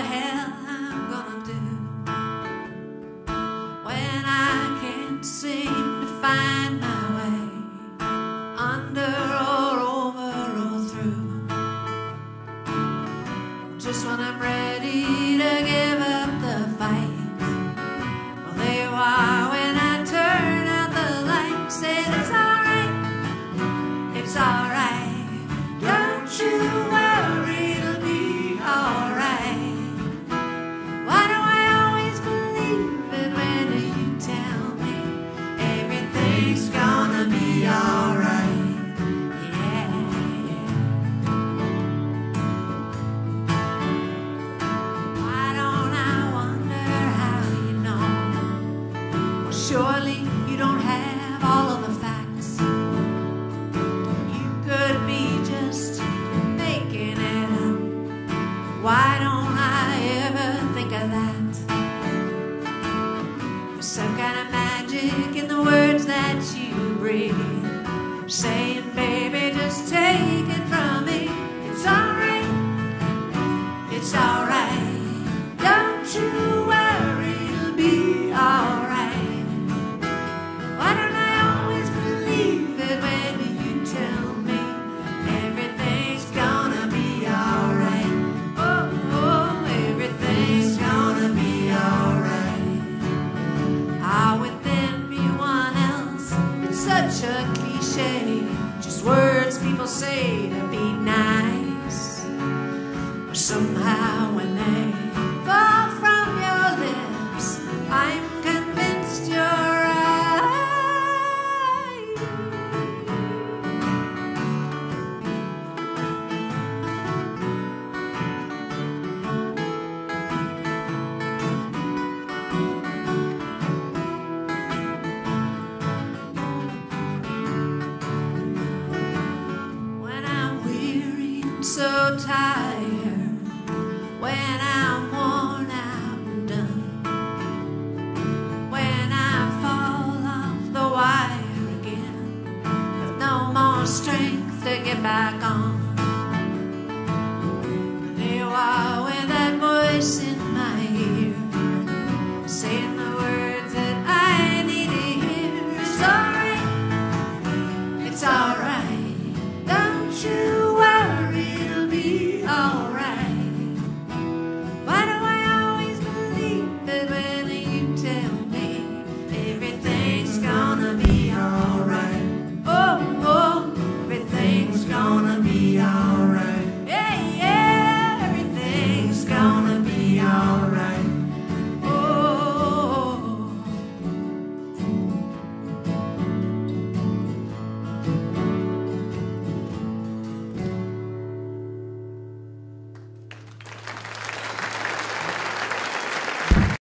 hell I'm gonna do when I can't seem to find my way under or over or through? Just when I'm ready to give up the fight, well, there you are when I turn out the light. Said it's alright, it's alright, don't you worry. Surely you don't have all of the facts. You could be just making it up. Why don't I ever think of that? There's some kind of magic in the words that you breathe, saying, baby, just take it from me. It's alright, it's alright, don't you worry, it'll be alright. Such a cliche, just words people say to be nice, but somehow when they fall from your lips, I'm convinced you're so tired, when I'm worn out and done, when I fall off the wire again, with no more strength to get back on. There you are with that voice.